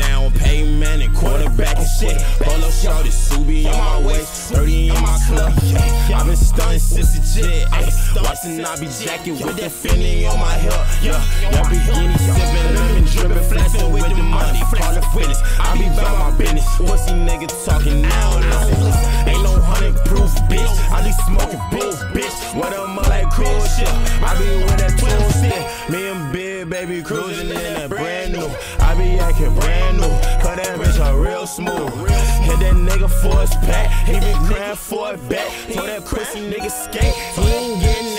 down, pavement and quarterback and shit. Polo shorty, Subi on my waist, 30 in my club. I've been stunning since the jet. Watching I be jacket with that Fendi on my hip. Y'all beginning sipping, lemon dripping, flexing with the money. Call the witness, I be about my business. Pussy nigga talking now, ain't no 100 proof, bitch. I be smoking booze, bitch. What up, my like cool shit? I be with that twin shit. Me and Big Baby cruising in that brand new. I be acting brand new, cause that bitch are real smooth. Hit that nigga for his pack, he been crying for it back. Told that pussy nigga skate, he ain't getting